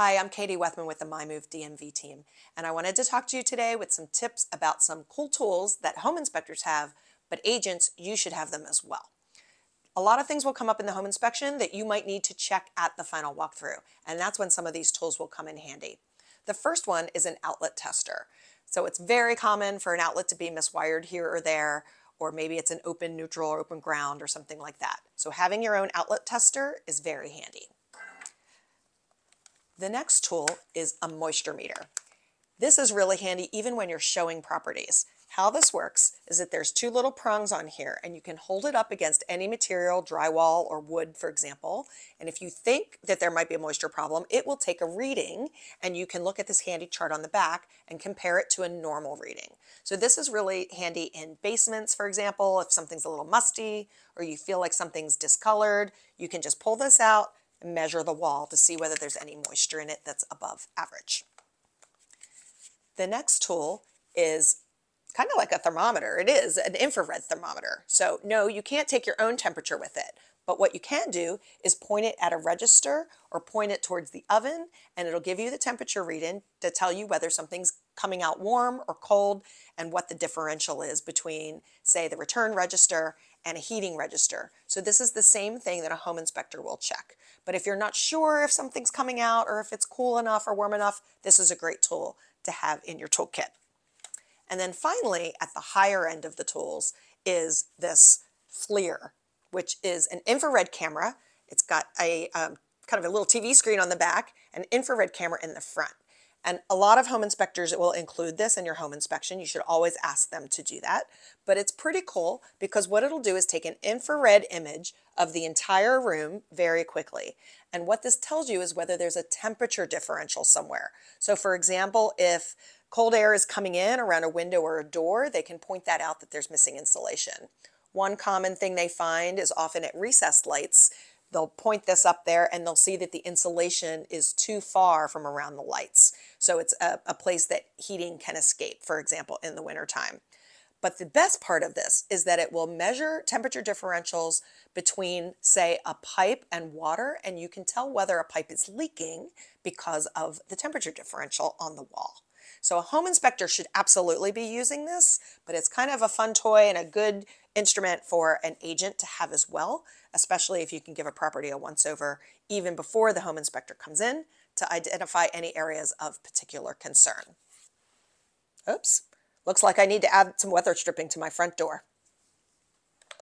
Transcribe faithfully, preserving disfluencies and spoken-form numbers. Hi, I'm Katie Wethman with the MyMove D M V team, and I wanted to talk to you today with some tips about some cool tools that home inspectors have, but agents, you should have them as well. A lot of things will come up in the home inspection that you might need to check at the final walkthrough, and that's when some of these tools will come in handy. The first one is an outlet tester. So it's very common for an outlet to be miswired here or there, or maybe it's an open, neutral, or open ground or something like that. So having your own outlet tester is very handy. The next tool is a moisture meter. This is really handy even when you're showing properties. How this works is that there's two little prongs on here, and you can hold it up against any material, drywall or wood, for example. And if you think that there might be a moisture problem, it will take a reading, and you can look at this handy chart on the back and compare it to a normal reading. So this is really handy in basements, for example. If something's a little musty or you feel like something's discolored, you can just pull this out, measure the wall to see whether there's any moisture in it that's above average. The next tool is kind of like a thermometer. It is an infrared thermometer. So no, you can't take your own temperature with it, but what you can do is point it at a register or point it towards the oven, and it'll give you the temperature reading to tell you whether something's coming out warm or cold and what the differential is between, say, the return register and a heating register. So this is the same thing that a home inspector will check. But if you're not sure if something's coming out or if it's cool enough or warm enough, this is a great tool to have in your toolkit. And then finally, at the higher end of the tools is this FLIR, which is an infrared camera. It's got a um, kind of a little T V screen on the back, an infrared camera in the front. And a lot of home inspectors will include this in your home inspection. You should always ask them to do that. But it's pretty cool because what it'll do is take an infrared image of the entire room very quickly. And what this tells you is whether there's a temperature differential somewhere. So for example, if cold air is coming in around a window or a door, they can point that out that there's missing insulation. One common thing they find is often at recessed lights, they'll point this up there and they'll see that the insulation is too far from around the lights. So it's a, a place that heating can escape, for example, in the wintertime. But the best part of this is that it will measure temperature differentials between, say, a pipe and water, and you can tell whether a pipe is leaking because of the temperature differential on the wall. So a home inspector should absolutely be using this, but it's kind of a fun toy and a good instrument for an agent to have as well, especially if you can give a property a once-over even before the home inspector comes in to identify any areas of particular concern. Oops, looks like I need to add some weather stripping to my front door.